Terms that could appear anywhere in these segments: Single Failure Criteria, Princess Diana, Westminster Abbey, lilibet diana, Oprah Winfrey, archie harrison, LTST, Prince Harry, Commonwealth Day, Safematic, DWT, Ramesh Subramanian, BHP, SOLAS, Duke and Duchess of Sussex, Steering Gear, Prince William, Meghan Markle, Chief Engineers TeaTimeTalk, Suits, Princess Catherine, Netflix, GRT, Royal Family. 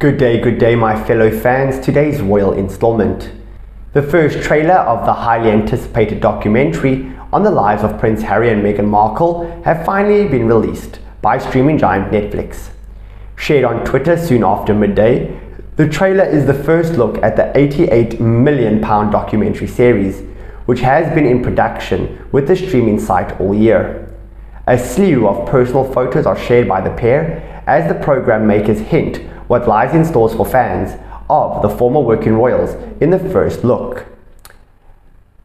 Good day my fellow fans, today's royal installment. The first trailer of the highly anticipated documentary on the lives of Prince Harry and Meghan Markle have finally been released by streaming giant Netflix. Shared on Twitter soon after midday, the trailer is the first look at the £88 million documentary series, which has been in production with the streaming site all year. A slew of personal photos are shared by the pair as the programme makers hint what lies in store for fans of the former working royals in the first look.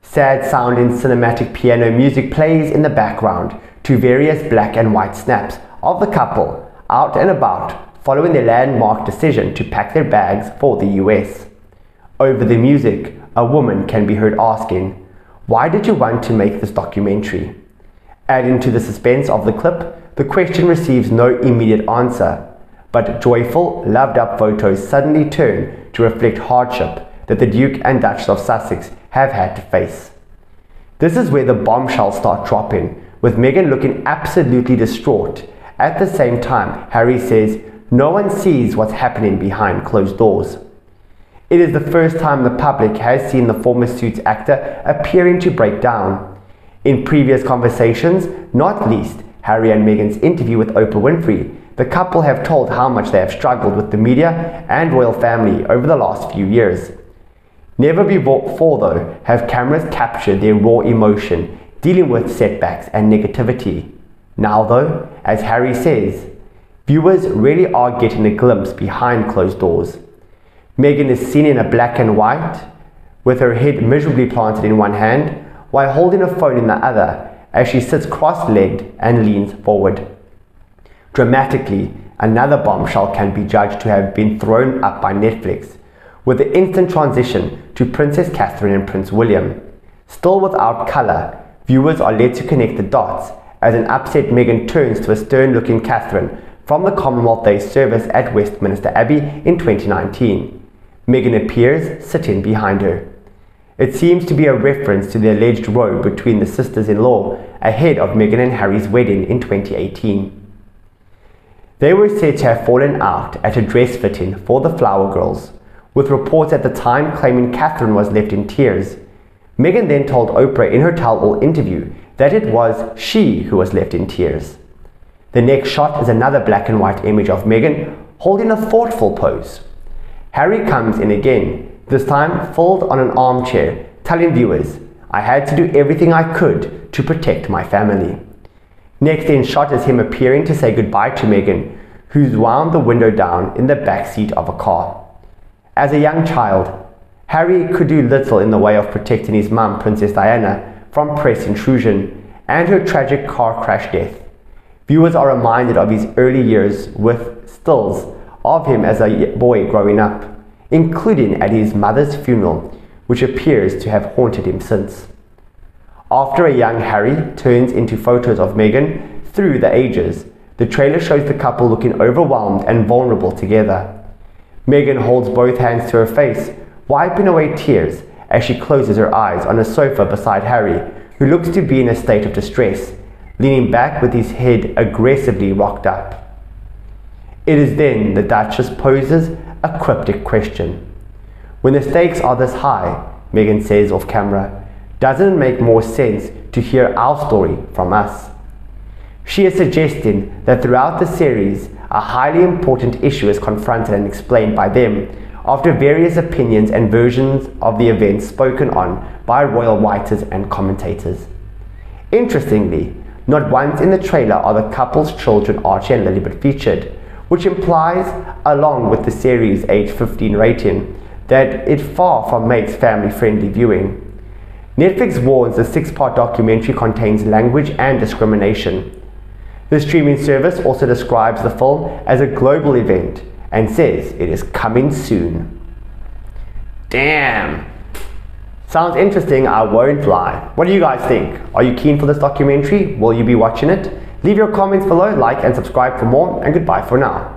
Sad sound and cinematic piano music plays in the background to various black and white snaps of the couple out and about following their landmark decision to pack their bags for the US. Over the music, a woman can be heard asking, "Why did you want to make this documentary?" Adding to the suspense of the clip, the question receives no immediate answer, but joyful, loved-up photos suddenly turn to reflect hardship that the Duke and Duchess of Sussex have had to face. This is where the bombshells start dropping, with Meghan looking absolutely distraught. At the same time, Harry says, "No one sees what's happening behind closed doors." It is the first time the public has seen the former Suits actor appearing to break down. In previous conversations, not least Harry and Meghan's interview with Oprah Winfrey, the couple have told how much they have struggled with the media and royal family over the last few years. Never before, though, have cameras captured their raw emotion, dealing with setbacks and negativity. Now, though, as Harry says, viewers really are getting a glimpse behind closed doors. Meghan is seen in a black and white, with her head miserably planted in one hand, while holding a phone in the other as she sits cross-legged and leans forward. Dramatically, another bombshell can be judged to have been thrown up by Netflix, with the instant transition to Princess Catherine and Prince William. Still without colour, viewers are led to connect the dots as an upset Meghan turns to a stern-looking Catherine from the Commonwealth Day service at Westminster Abbey in 2019. Meghan appears sitting behind her. It seems to be a reference to the alleged row between the sisters-in-law ahead of Meghan and Harry's wedding in 2018. They were said to have fallen out at a dress fitting for the Flower Girls, with reports at the time claiming Catherine was left in tears. Meghan then told Oprah in her tell-all interview that it was she who was left in tears. The next shot is another black and white image of Meghan holding a thoughtful pose. Harry comes in again, this time folded on an armchair, telling viewers, "I had to do everything I could to protect my family." Next in shot is him appearing to say goodbye to Meghan, who's wound the window down in the back seat of a car. As a young child, Harry could do little in the way of protecting his mum, Princess Diana, from press intrusion and her tragic car crash death. Viewers are reminded of his early years with stills of him as a boy growing up, including at his mother's funeral, which appears to have haunted him since. After a young Harry turns into photos of Meghan through the ages, the trailer shows the couple looking overwhelmed and vulnerable together. Meghan holds both hands to her face, wiping away tears as she closes her eyes on a sofa beside Harry, who looks to be in a state of distress, leaning back with his head aggressively rocked up. It is then the Duchess poses a cryptic question. "When the stakes are this high," Meghan says off camera, "doesn't it make more sense to hear our story from us?" She is suggesting that throughout the series, a highly important issue is confronted and explained by them after various opinions and versions of the events spoken on by royal writers and commentators. Interestingly, not once in the trailer are the couple's children Archie and Lilibet featured, which implies, along with the series' age 15 rating, that it far from makes family-friendly viewing. Netflix warns the six-part documentary contains language and discrimination. The streaming service also describes the film as a global event and says it is coming soon. Damn! Sounds interesting, I won't lie. What do you guys think? Are you keen for this documentary? Will you be watching it? Leave your comments below, like and subscribe for more, and goodbye for now.